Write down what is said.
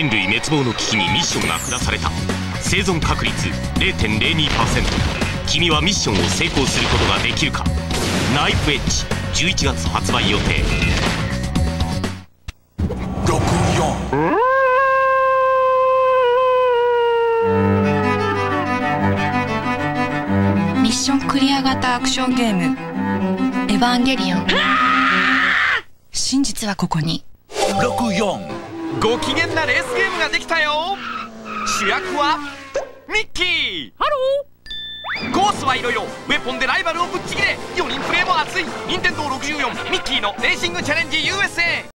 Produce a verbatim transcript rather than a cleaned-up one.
人類滅亡の危機にミッションが下された。生存確率 ゼロてんゼロにパーセント。 君はミッションを成功することができるか。ナイフエッジじゅういちがつ発売予定。ろくじゅうよんミッションクリア型アクションゲーム「エヴァンゲリオン」真実はここに。ろくじゅうよんご機嫌なレースゲームができたよ。主役はミッキー。ハロー。コースはいろいろ。ウェポンでライバルをぶっちぎれ。よにんプレイも熱い ニンテンドーろくじゅうよん ミッキーのレーシングチャレンジ ユーエスエー。